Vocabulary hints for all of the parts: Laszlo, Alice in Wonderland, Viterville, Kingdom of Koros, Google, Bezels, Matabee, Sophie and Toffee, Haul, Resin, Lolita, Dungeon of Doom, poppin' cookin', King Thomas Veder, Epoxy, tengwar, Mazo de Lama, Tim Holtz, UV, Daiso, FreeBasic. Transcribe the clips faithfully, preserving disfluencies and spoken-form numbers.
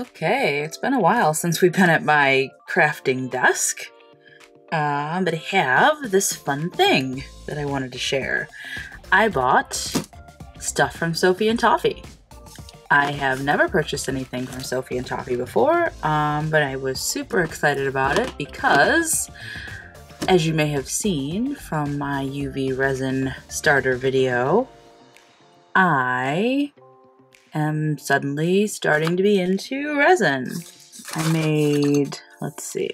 Okay, it's been a while since we've been at my crafting desk, um, but I have this fun thing that I wanted to share. I bought stuff from Sophie and Toffee. I have never purchased anything from Sophie and Toffee before, um, but I was super excited about it because, as you may have seen from my U V resin starter video, I am suddenly starting to be into resin. I made, let's see,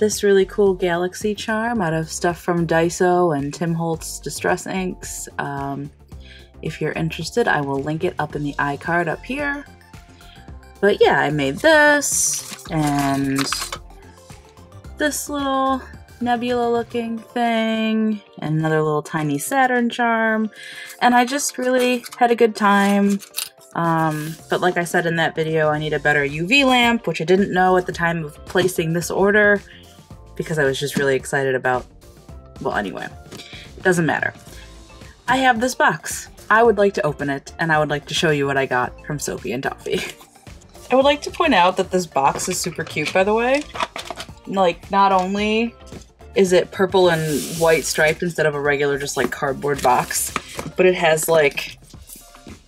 this really cool galaxy charm out of stuff from Daiso and Tim Holtz distress inks. Um, If you're interested, I will link it up in the iCard up here. But yeah, I made this and this little nebula looking thing and another little tiny Saturn charm. And I just really had a good time. Um, but like I said in that video, I need a better U V lamp, which I didn't know at the time of placing this order because I was just really excited about, well, anyway, it doesn't matter. I have this box. I would like to open it, and I would like to show you what I got from Sophie and Toffee. I would like to point out that this box is super cute, by the way. Like, not only is it purple and white striped instead of a regular just, like, cardboard box, but it has, like,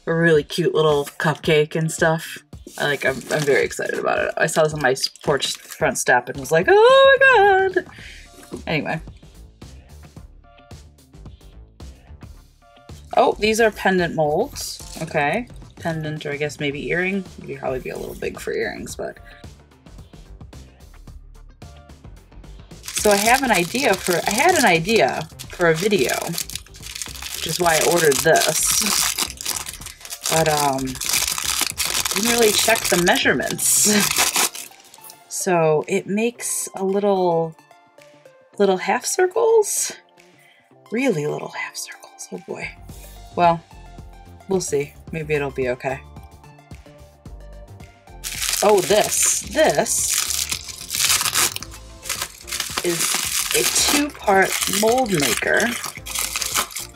a really cute little cupcake and stuff. I, like, I'm, I'm very excited about it. I saw this on my porch front step and was like, oh my god! Anyway. Oh, these are pendant molds. Okay. Pendant, or I guess maybe earring. You'd probably be a little big for earrings, but. So I have an idea for, I had an idea for a video, which is why I ordered this. But, um, didn't really check the measurements. So it makes a little, little half circles. Really little half circles, oh boy. Well, we'll see. Maybe it'll be okay. Oh, this. This is a two-part mold maker,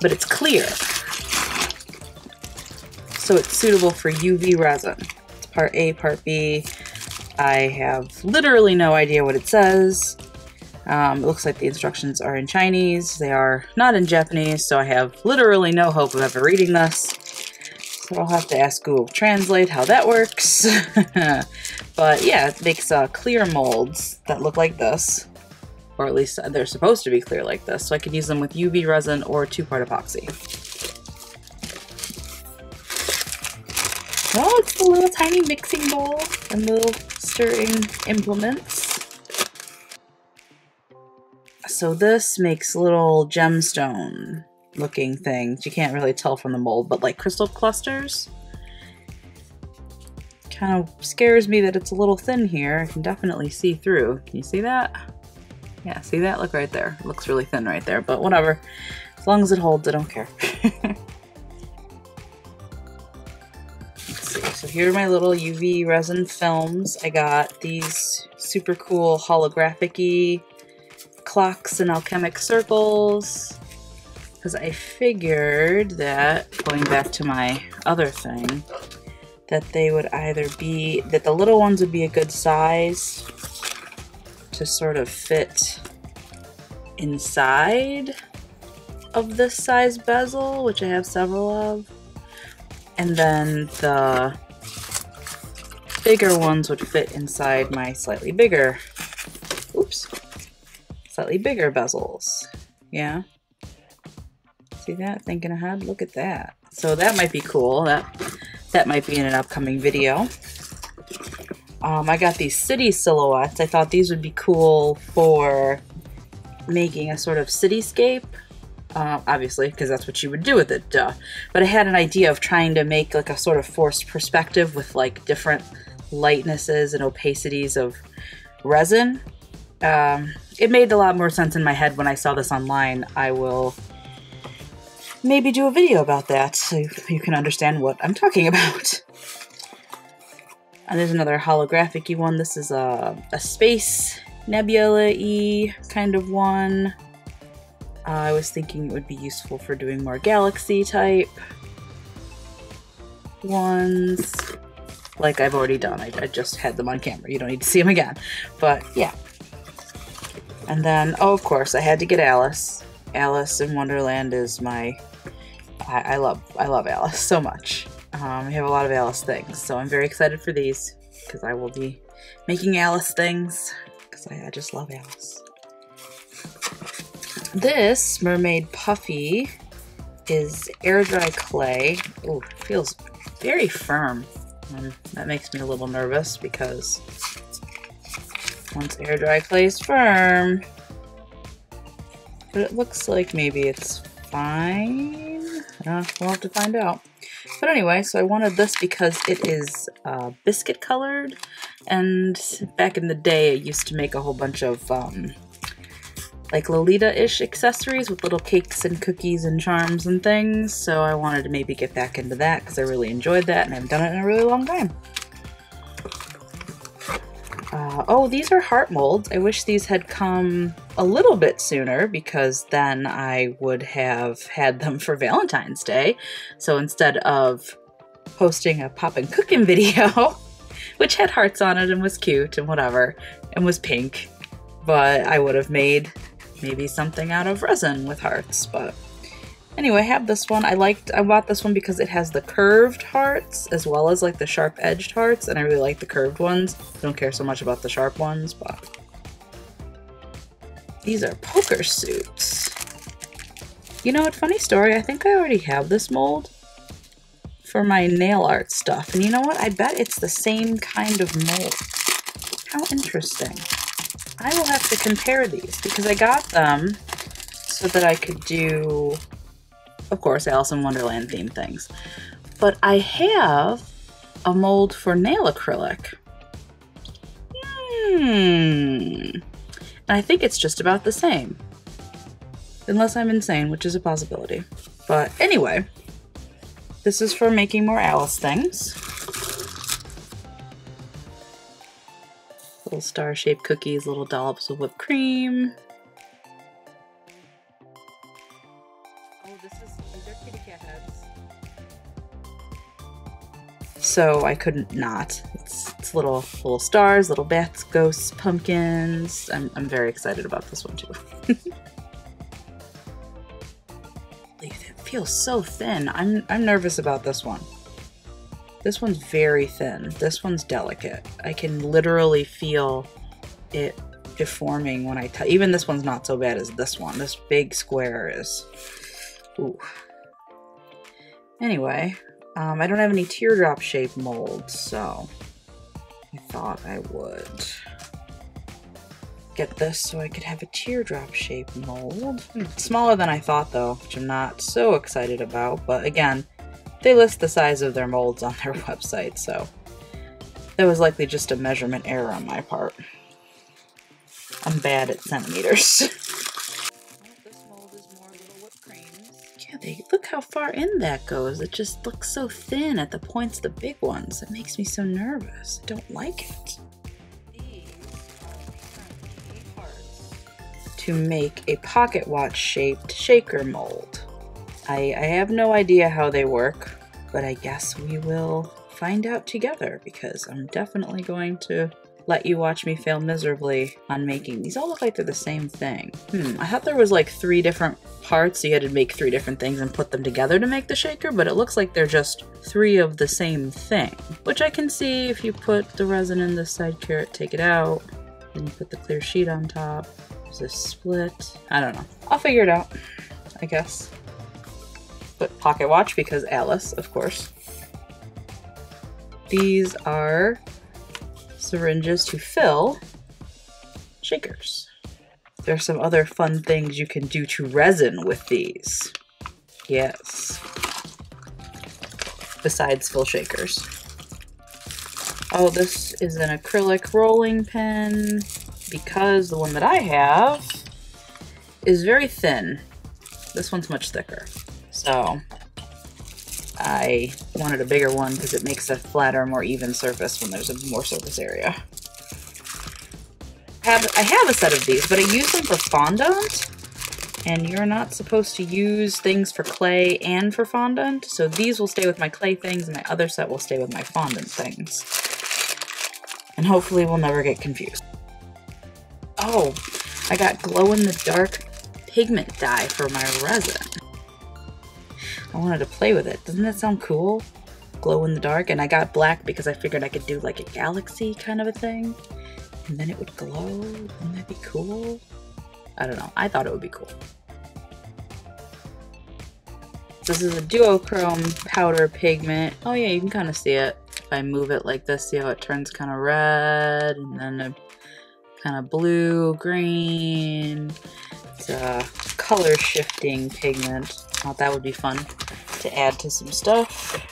but it's clear. So it's suitable for U V resin. It's part A, part B. I have literally no idea what it says. Um, it looks like the instructions are in Chinese. They are not in Japanese, so I have literally no hope of ever reading this. So I'll have to ask Google Translate how that works. But yeah, it makes uh, clear molds that look like this. Or at least they're supposed to be clear like this, so I could use them with U V resin or two-part epoxy. Oh, it's the little tiny mixing bowl and little stirring implements. So this makes little gemstone looking things. You can't really tell from the mold, but like crystal clusters. Kind of scares me that it's a little thin here. I can definitely see through. Can you see that? Yeah, see that? Look right there. It looks really thin right there, but whatever. As long as it holds, I don't care. Let's see. So here are my little U V resin films. I got these super cool holographic-y clocks and alchemic circles, because I figured that, going back to my other thing, that they would either be, that the little ones would be a good size to sort of fit inside of this size bezel, which I have several of, and then the bigger ones would fit inside my slightly bigger, oops, slightly bigger bezels. Yeah. See that? Thinking ahead. Look at that. So that might be cool. That that might be in an upcoming video. Um, I got these city silhouettes. I thought these would be cool for making a sort of cityscape. Uh, obviously, because that's what you would do with it, duh. But I had an idea of trying to make like a sort of forced perspective with like different lightnesses and opacities of resin. Um, it made a lot more sense in my head when I saw this online. I will maybe do a video about that so you can understand what I'm talking about. And there's another holographic-y one. This is a, a space nebula-y kind of one. Uh, I was thinking it would be useful for doing more galaxy type ones. like I've already done. I, I just had them on camera. You don't need to see them again. But yeah. And then, oh, of course, I had to get Alice. Alice in Wonderland is my... I, I love I love Alice so much. Um, we have a lot of Alice things, so I'm very excited for these because I will be making Alice things because I, I just love Alice. This mermaid puffy is air dry clay. Oh, feels very firm. Um, that makes me a little nervous because once air dry clay is firm, but it looks like maybe it's fine. Uh, we'll have to find out. But anyway, so I wanted this because it is uh, biscuit colored, and back in the day I used to make a whole bunch of um, like Lolita-ish accessories with little cakes and cookies and charms and things, so I wanted to maybe get back into that because I really enjoyed that and I haven't done it in a really long time. Uh, oh, these are heart molds. I wish these had come a little bit sooner because then I would have had them for Valentine's Day. So instead of posting a poppin' cookin' video, which had hearts on it and was cute and whatever, and was pink, but I would have made maybe something out of resin with hearts. But anyway, I have this one. I liked, I bought this one because it has the curved hearts as well as like the sharp edged hearts, and I really like the curved ones. I don't care so much about the sharp ones, but these are poker suits. You know what, funny story, I think I already have this mold for my nail art stuff, and you know what, I bet it's the same kind of mold. How interesting. I will have to compare these because I got them so that I could do, of course, Alice in Wonderland themed things. But I have a mold for nail acrylic. Hmm. And I think it's just about the same. Unless I'm insane, which is a possibility. But anyway, this is for making more Alice things. Little star-shaped cookies, little dollops of whipped cream. So I couldn't not. It's, it's little little stars, little bats, ghosts, pumpkins. I'm, I'm very excited about this one too. It feels so thin. I'm, I'm nervous about this one. This one's very thin. This one's delicate. I can literally feel it deforming when I touch. Even this one's not so bad as this one. This big square is, ooh. Anyway. Um, I don't have any teardrop shaped molds, so I thought I would get this so I could have a teardrop shaped mold. It's smaller than I thought though, which I'm not so excited about, but again, they list the size of their molds on their website, so that was likely just a measurement error on my part. I'm bad at centimeters. They, look how far in that goes. It just looks so thin at the points of the big ones. It makes me so nervous. I don't like it. These are parts to make a pocket watch shaped shaker mold. I, I have no idea how they work, but I guess we will find out together because I'm definitely going to let you watch me fail miserably on making. These all look like they're the same thing. Hmm, I thought there was like three different parts, so you had to make three different things and put them together to make the shaker, but it looks like they're just three of the same thing, which I can see if you put the resin in this side carrot, take it out, then you put the clear sheet on top. There's a split. I don't know. I'll figure it out, I guess. But pocket watch because Alice, of course. These are syringes to fill shakers. There's some other fun things you can do to resin with these. Yes. Besides fill shakers. Oh, this is an acrylic rolling pin because the one that I have is very thin. This one's much thicker. So I wanted a bigger one because it makes a flatter, more even surface when there's a more surface area. I have, I have a set of these, but I use them for fondant. And you're not supposed to use things for clay and for fondant, so these will stay with my clay things and my other set will stay with my fondant things. And hopefully we'll never get confused. Oh, I got glow-in-the-dark pigment dye for my resin. I wanted to play with it. Doesn't that sound cool? Glow-in-the-dark, and I got black because I figured I could do like a galaxy kind of a thing. And then it would glow. Wouldn't that be cool? I don't know. I thought it would be cool. This is a duochrome powder pigment. Oh yeah, you can kind of see it. If I move it like this, see how it turns kind of red, and then kind of blue, green. It's a color shifting pigment. Thought that would be fun to add to some stuff.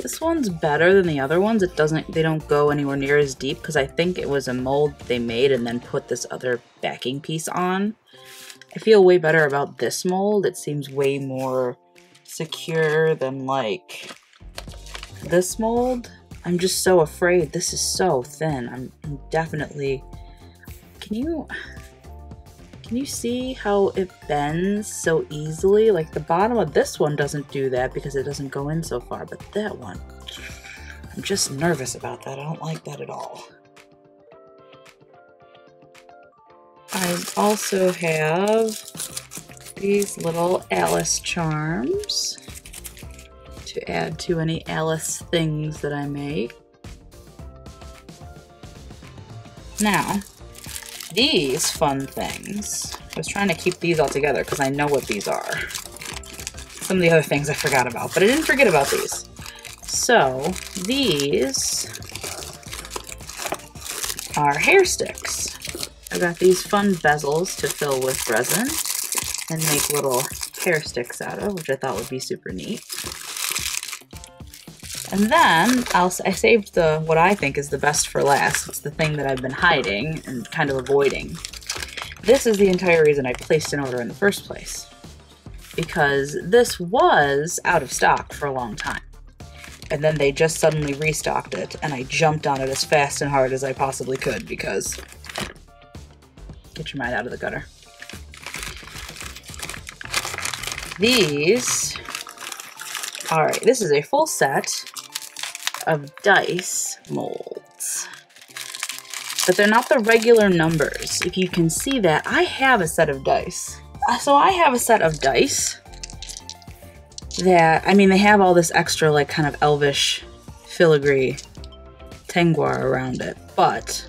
This one's better than the other ones. It doesn't, they don't go anywhere near as deep because I think it was a mold they made and then put this other backing piece on. I feel way better about this mold. It seems way more secure than like this mold. I'm just so afraid. This is so thin. I'm, I'm definitely, can you, can you see how it bends so easily? Like the bottom of this one doesn't do that because it doesn't go in so far, but that one, I'm just nervous about that. I don't like that at all. I also have these little Alice charms to add to any Alice things that I make. Now, these fun things, I was trying to keep these all together because I know what these are. Some of the other things I forgot about, but I didn't forget about these. So, these are hair sticks. I got these fun bezels to fill with resin and make little hair sticks out of, which I thought would be super neat. And then I'll, I saved the what I think is the best for last. It's the thing that I've been hiding and kind of avoiding. This is the entire reason I placed an order in the first place, because this was out of stock for a long time. And then they just suddenly restocked it, and I jumped on it as fast and hard as I possibly could because get your mind out of the gutter. These, all right, this is a full set of dice molds, but they're not the regular numbers. If you can see that, I have a set of dice. So I have a set of dice that, I mean, they have all this extra like kind of elvish filigree tengwar around it, but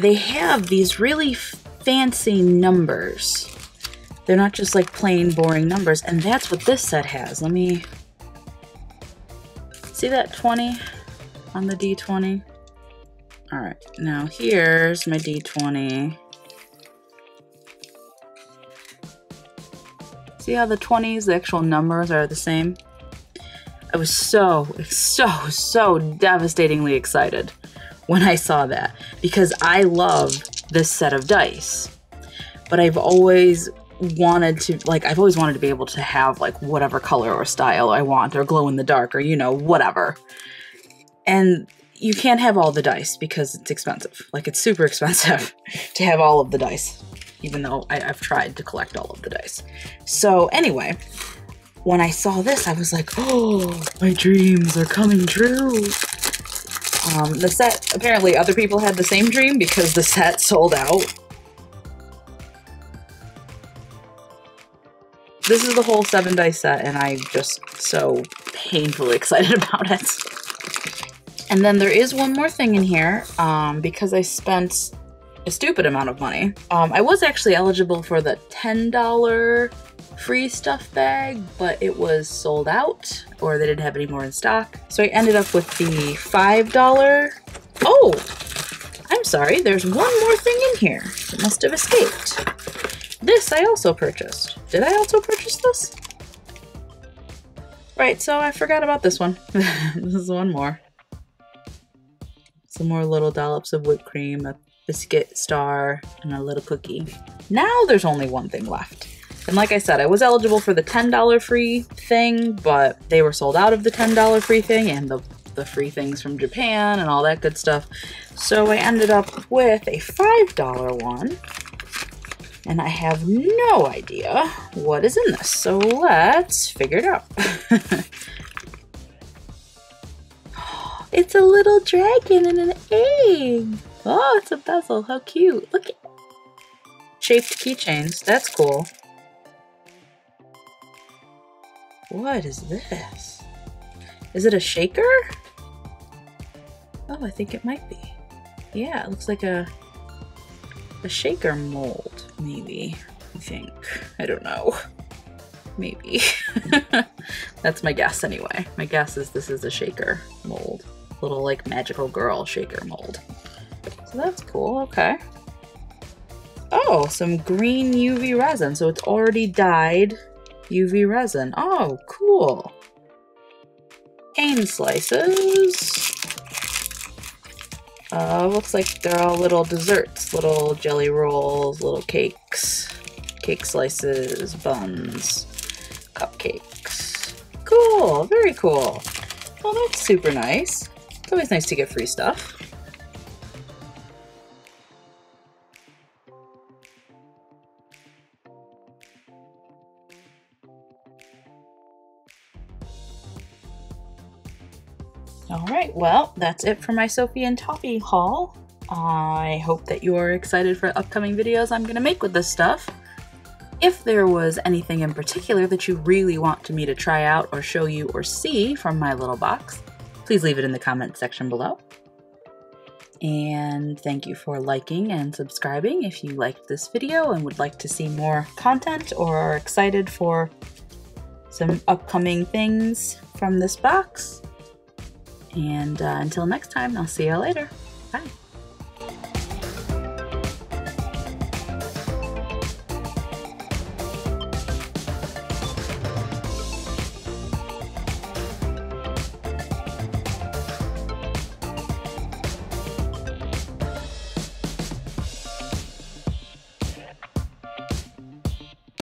they have these really fancy numbers. They're not just like plain boring numbers, and that's what this set has. Let me see that twenty on the D twenty? All right, now here's my D twenty. See how the twenties, the actual numbers are the same? I was so, so, so devastatingly excited when I saw that because I love this set of dice, but I've always wanted to, like, I've always wanted to be able to have like whatever color or style I want, or glow in the dark, or you know, whatever. And you can't have all the dice because it's expensive. Like, it's super expensive to have all of the dice, even though I, I've tried to collect all of the dice. So anyway, when I saw this, I was like, oh, my dreams are coming true. Um, the set, apparently other people had the same dream because the set sold out. This is the whole seven dice set, and I'm just so painfully excited about it. And then there is one more thing in here, um, because I spent a stupid amount of money. Um, I was actually eligible for the ten dollar free stuff bag, but it was sold out, or they didn't have any more in stock. So I ended up with the five dollar. Oh, I'm sorry, there's one more thing in here. It must have escaped. This I also purchased. Did I also purchase this? Right, so I forgot about this one. This is one more. Some more little dollops of whipped cream, a biscuit star, and a little cookie. Now there's only one thing left. And like I said, I was eligible for the ten dollar free thing, but they were sold out of the ten dollar free thing, and the the free things from Japan and all that good stuff. So I ended up with a five dollar one, and I have no idea what is in this. So let's figure it out. It's a little dragon and an egg. Oh, it's a bezel. How cute. Look at shaped keychains. That's cool. What is this? Is it a shaker? Oh, I think it might be. Yeah, it looks like a a shaker mold, maybe. I think. I don't know. Maybe. That's my guess anyway. My guess is this is a shaker mold. Little like magical girl shaker mold. So that's cool, okay. Oh, some green U V resin. So it's already dyed U V resin. Oh, cool. Cane slices. Uh, looks like they're all little desserts. Little jelly rolls, little cakes, cake slices, buns, cupcakes. Cool, very cool. Well, that's super nice. It's always nice to get free stuff. All right, well, that's it for my Sophie and Toffee haul. I hope that you're excited for upcoming videos I'm gonna make with this stuff. If there was anything in particular that you really want me to try out or show you or see from my little box, please leave it in the comments section below. And thank you for liking and subscribing if you liked this video and would like to see more content or are excited for some upcoming things from this box. And uh, until next time, I'll see you later. Bye.